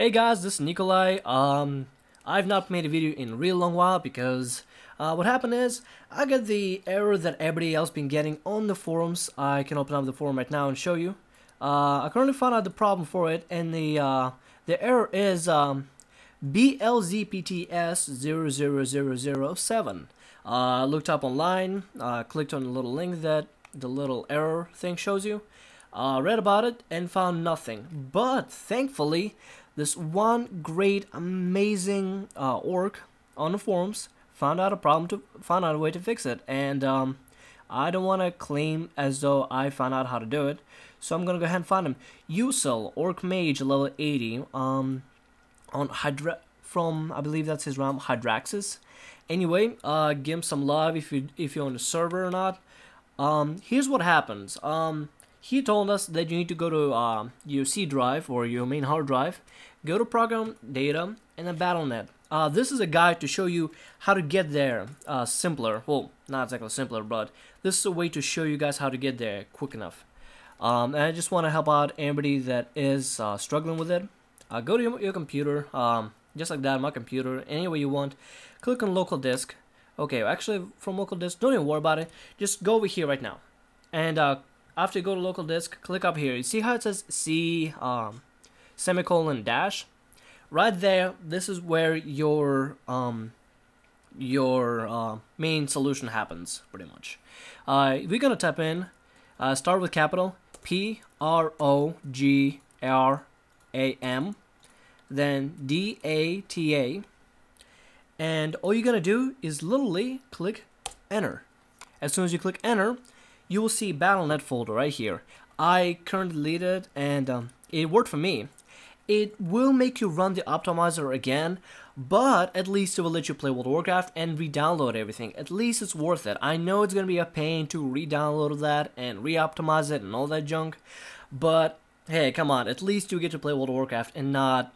Hey guys, this is Nikolai. I've not made a video in a real long while because what happened is I got the error that everybody else been getting on the forums. I can open up the forum right now and show you. I currently found out the problem for it, and the error is BLZPTS00007. I looked up online, clicked on the little link that the little error thing shows you. Read about it and found nothing, but thankfully this one great amazing orc on the forums found out a way to fix it, and I don't want to claim as though I found out how to do it, so I'm gonna go ahead and find him. Yusel, orc mage, level 80, on from I believe that's his realm, Hydraxis. Anyway, give him some love if you're on the server or not. Here's what happens. He told us that you need to go to your C drive or your main hard drive, go to program data, and then Battle.net. This is a guide to show you how to get there simpler. Well, not exactly simpler, but this is a way to show you guys how to get there quick enough. And I just want to help out anybody that is struggling with it. Go to your computer, just like that, my computer, any way you want. Click on local disk. Okay, actually from local disk, don't even worry about it. Just go over here right now, and after you go to local disk, click up here. You see how it says C semicolon dash? Right there, this is where your main solution happens, pretty much. We're gonna type in, start with capital PROGRAM, then DATA, and all you're gonna do is literally click enter. As soon as you click enter, you will see Battle.net folder right here. I currently deleted it, and it worked for me. It will make you run the optimizer again, but at least it will let you play World of Warcraft and re-download everything. At least it's worth it. I know it's gonna be a pain to re-download that and re-optimize it and all that junk, but hey, come on, at least you get to play World of Warcraft and not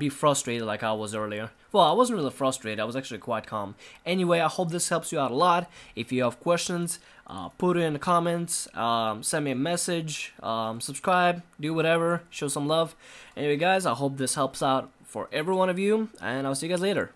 be frustrated like I was earlier. Well, I wasn't really frustrated, I was actually quite calm. Anyway, I hope this helps you out a lot. If you have questions, put it in the comments, send me a message, subscribe, do whatever, show some love. Anyway guys, I hope this helps out for every one of you, and I'll see you guys later.